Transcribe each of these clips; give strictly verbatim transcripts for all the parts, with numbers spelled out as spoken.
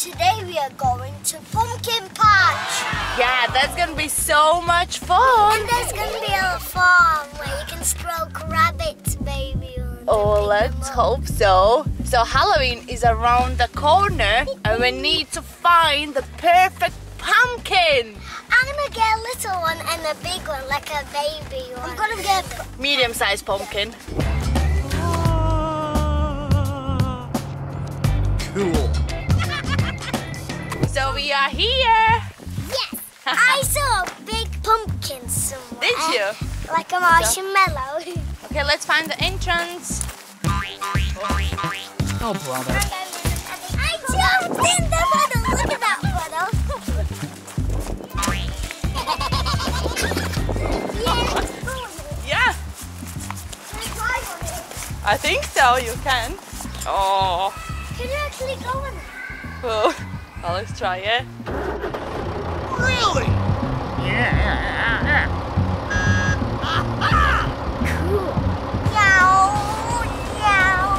today we are going to pumpkin patch. Yeah, that's gonna be so much fun. And there's gonna be a farm where you can stroke rabbits, baby. Oh, let's hope so. So Halloween is around the corner and we need to find the perfect pumpkin. I'm gonna get a little one and a big one, like a baby one. I'm gonna get a medium-sized pumpkin. Cool. So we are here. Yes. I saw a big pumpkin somewhere. Did you? Like a marshmallow. Okay, let's find the entrance. Oh, brother. I jumped in the puddle. Look at that puddle. Yeah. Yeah. Can I climb on it? I think so, you can. Oh. Can you actually go on it? Oh. Well, let's try it. Really? Yeah. Cool. Yow, yow.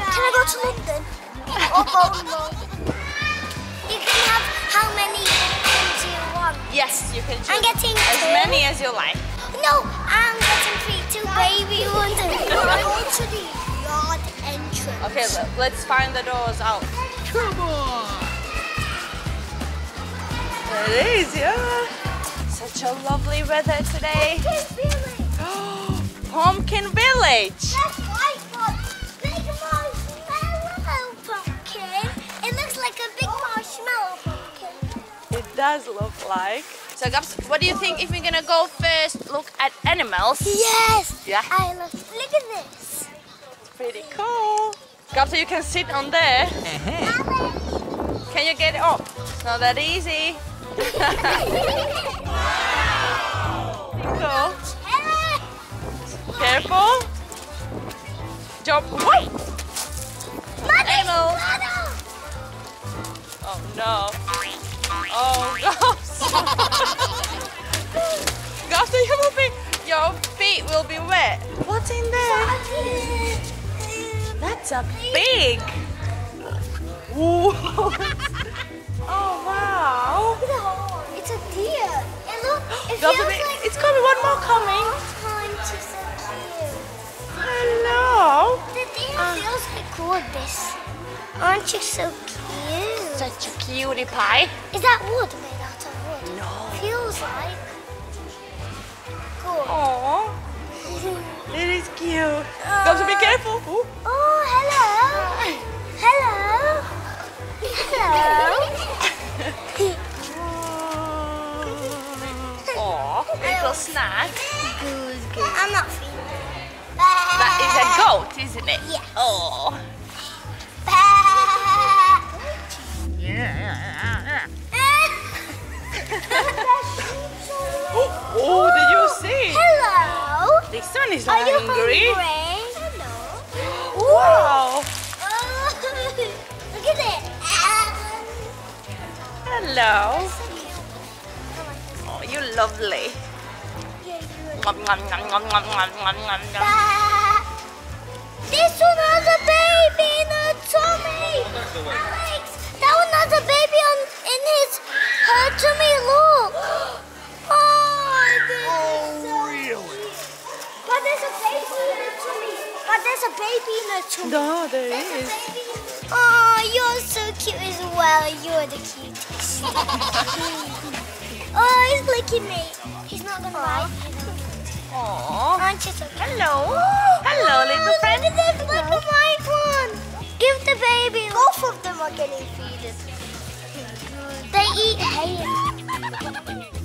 Can I go to London? Or Baltimore? You can have how many things you want. Yes, you can choose. I'm getting two. As many as you like. No, I'm getting three, two baby ones. I want to the yard entrance. Okay, look, let's find the doors out. Come on. It is, yeah. Such a lovely weather today. Pumpkin Village. Pumpkin Village. That's my one. Big marshmallow pumpkin. It looks like a big marshmallow pumpkin. It does look like. So, Gaps, what do you think if we're gonna go first? Look at animals. Yes. Yeah. I love. Look at this. It's pretty cool. Gaps, you can sit on there. Can you get it up? It's not that easy. Wow. Careful. Jump. Whoa. Oh no. Oh, Gobs. Gobs, you will be, your feet will be wet. What's in there? That's a big. Whoa. Oh wow! Look at the horn. It's a deer. It look, it feels bit, like it's coming. One more coming. Hello. The deer uh, feels like gorgeous. Aren't you so cute? Such a cutie pie. Is that wood made out of wood? No. Feels like. Cool. Aww. It is cute. Uh, Gobs, be careful. Ooh. Oh, hello. Hello. Hello. Oh, little snack. Good, good. I'm not feeling it. That is a goat, isn't it? Yeah. Oh. Yeah. Oh, oh, did you see? Hello. The sun is not hungry. Hello. Wow. Oh, look at it. Hello. Oh, you lovely. Yeah, you nom, nom, nom, nom, nom, nom, nom, nom. This one has a baby in her tummy. Alex, that one has a baby on in his her tummy. Look. Oh, this oh is so really? Cute. But there's a baby in her tummy. But there's a baby in her tummy. No, there there's is. A baby. Oh, you're so cute as well. You're the cutest. Oh, he's licking me. He's not gonna bite you. Aww. Aren't you so cute? Hello. Oh, hello, oh, little look friend. Look at this, look at my one. Give the baby. Both of them are getting feeders. They eat hay.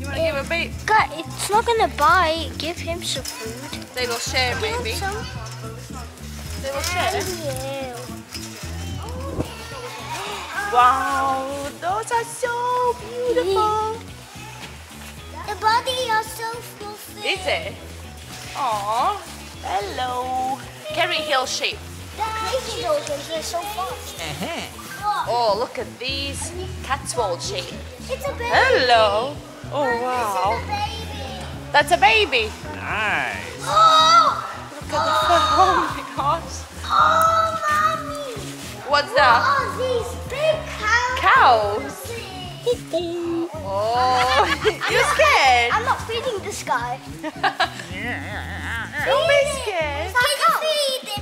You wanna give a bite? God, it's not gonna bite. Give him some food. They will share, maybe. Some. They will share. Yeah. Wow, those are so beautiful. The body are so fluffy. Is it? Aww. Hello. Kerry Hill sheep. Crazy dogs in here so fast. Uh-huh. Oh, look at these Cotswold sheep. It's a baby. Hello. Oh, and wow. This is a baby. That's a baby. Nice. Oh! Look at oh. The oh my gosh. Oh, mommy. What's what that? Oh, these big cows. cows. Oh, you're scared. I'm not feeding this guy. Don't be scared.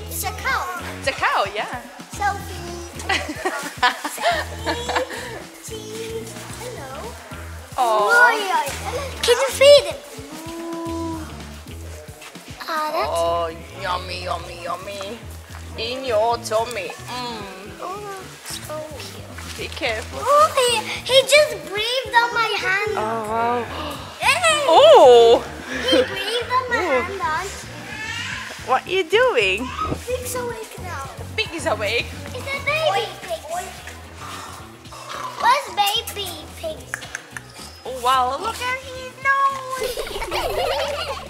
It's a cow. It's a cow. It's a cow, yeah. Selfie. Hello. Oh. Can you feed him? Oh, yummy, yummy, yummy. In your tummy. Mm. Oh, so cute. Be careful. Oh, he, he just breathed on my hand. Oh, wow. Hey. Oh. He breathed on my Ooh. hand on. What are you doing? The pig's awake now. The pig is awake. It's a baby pig. Where's baby pig? Oh, wow. Look at his nose.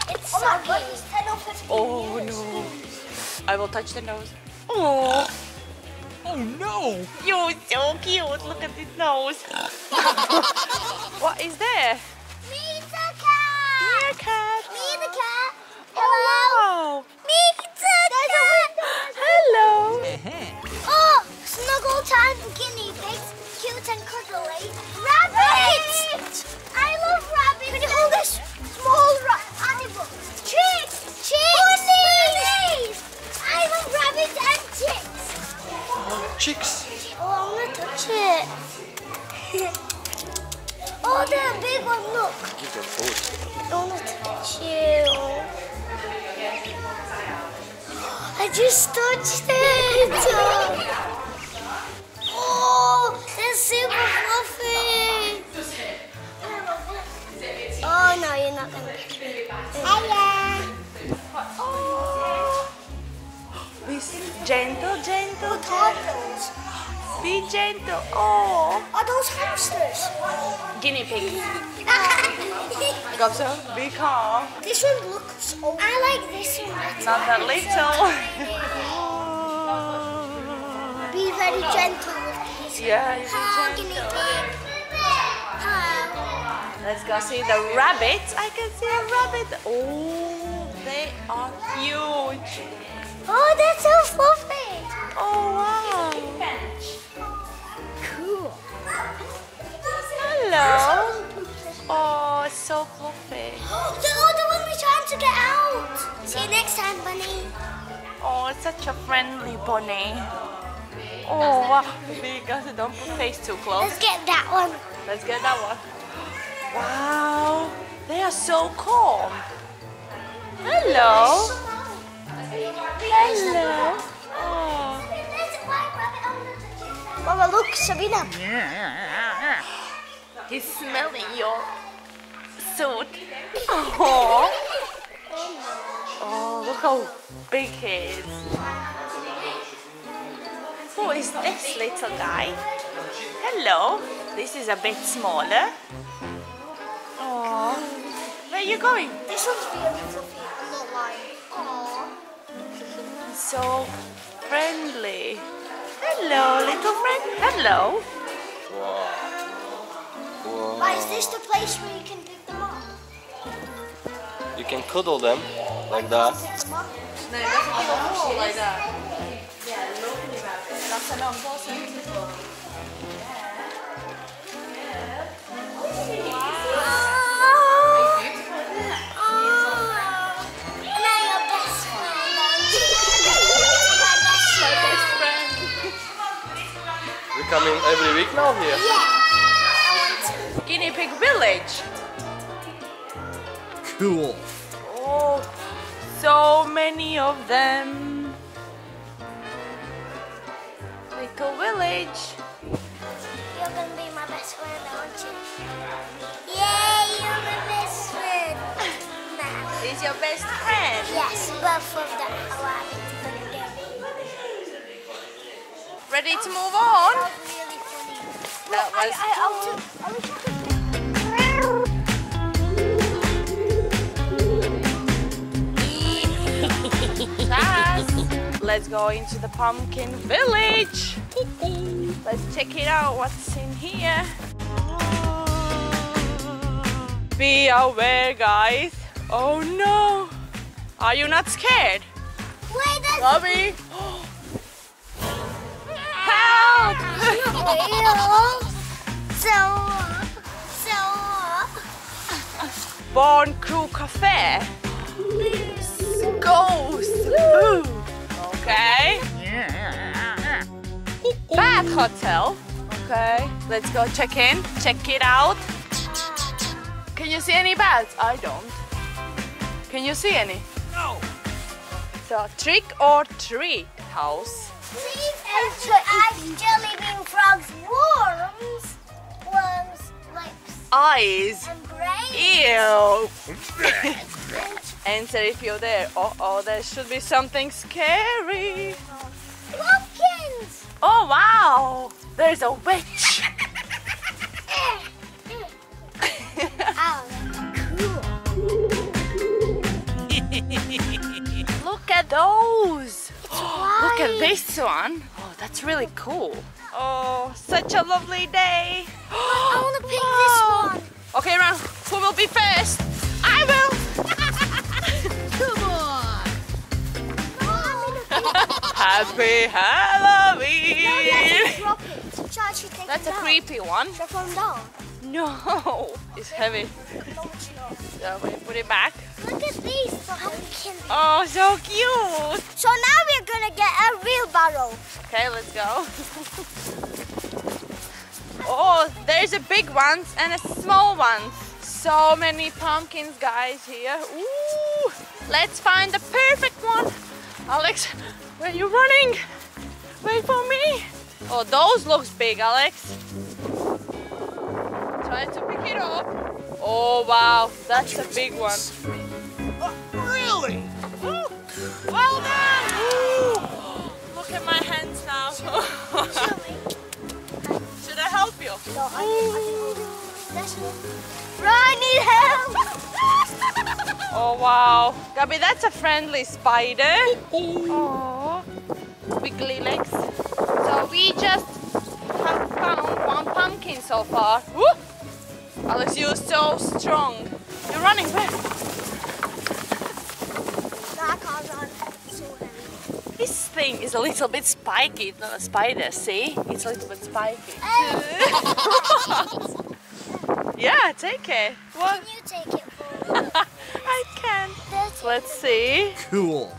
It's so cute. Oh no! I will touch the nose. Oh! Oh no! You're so cute. Look at this nose. What is there? Meet the cat. Meet the cat. Meet the cat. Hello. Meet the cat. Hello. Oh, snuggle time. Guinea pigs, cute and cuddly. Rabbits. I love rabbits. Can you hold this small animal? Chicks. Chicks! Bunnies! I love rabbits and chicks! Oh, chicks! Oh, I want to touch it! Oh, the big one, look! Give them food! I want to touch you! I just touched it! Oh, they're super fluffy! Oh, no, you're not going to. Hello! Oh. Be gentle, gentle, gentle. Be gentle. Oh, are those hamsters? Guinea pigs. Gobso, be calm. This one looks old. I like this one. Not that little. Be very gentle with these. Yeah, you be gentle. Hello. Let's go see the rabbits. I can see a rabbit. Oh. They are huge. Oh, that's so fluffy. Oh, wow. Cool. Hello. Oh, it's so fluffy. Oh, the other one we're trying to get out. See you next time, bunny. Oh, it's such a friendly bunny. Oh, wow. Because don't put face too close. Let's get that one. Let's get that one. Wow. They are so cool. Hello. Hello. Oh. Mama, look, Sabina. He's smelling your suit. Oh. Oh, look how big he is. Who is this little guy? Hello. This is a bit smaller. Oh. Where are you going? This one's beautiful. So friendly. Hello, little friend. Hello. Wow. Wow. Why is this the place where you can pick them up? You can cuddle them like that. No, you have to give a hole like that. Yeah, locally wrap it. That's an important one. Wow. Coming every week now here. Yeah. Guinea pig village. Cool. Oh, so many of them. Little village. You're gonna be my best friend, aren't you? Yay, you're my best friend. Nah. He's your best friend. Yes, both of them. Wow. Ready to move on? That was really funny. That was I, I, cool. I, I, I, I, I, I, Let's go into the pumpkin village. Let's check it out, what's in here. Be aware, guys. Oh no. Are you not scared? Wait, Robbie. Help! Barn Crew Café. Ghost food. Okay. Bad hotel. Okay. Let's go check in. Check it out. Can you see any bats? I don't. Can you see any? No. So trick or treat house. Treat and treat actually mean frogs, worms, worms, lips, eyes, and brains. Ew. Answer if you're there. Oh, oh, there should be something scary. Pumpkins. Oh wow, there's a witch. Look at those! Look at this one! Oh, that's really cool! Oh, such a lovely day! I want to pick this one! Okay, Ran, who will be first? I will! Come on! Happy Halloween! No, that's a should take that's a down? Creepy one. Should I put him down? No! It's heavy. So we put it back. Look at these pumpkins. Oh, so cute! So now we're gonna get a real barrel. Okay, let's go. Oh, there's a big ones and a small ones. So many pumpkins, guys, here. Ooh, let's find the perfect one. Alex, where are you running? Wait for me. Oh, those looks big, Alex. Try to pick it up. Oh wow, that's a big one. Really? Ooh. Well done! Ooh. Look at my hands now. Should I help you? No, I need, I need help! Oh wow. Gabby, that's a friendly spider. Oh, wiggly legs. So we just have found one pumpkin so far. Woo! Alex, you're so strong. You're running where? This thing is a little bit spiky, it's not a spider, see? It's a little bit spiky. Yeah, take it. What? Can you take it for me? I can. Let's see. Cool.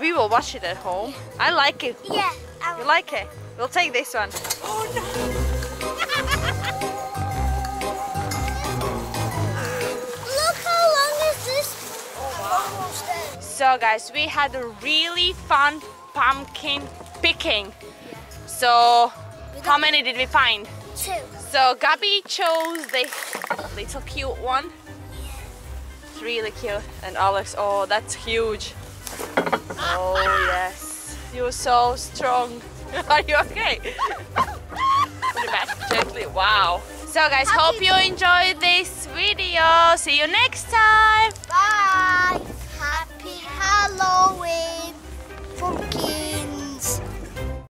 We will watch it at home. I like it. Yeah. I you like it? We'll take this one. Oh no! So guys, we had a really fun pumpkin picking. Yeah. So, how many did we find? Two. So Gabby chose the little cute one. Yeah. It's really cute. And Alex, oh, that's huge. Oh yes, you're so strong. Are you okay? Put it back gently. Wow. So guys, Happy hope you enjoyed this video. See you next time. Bye.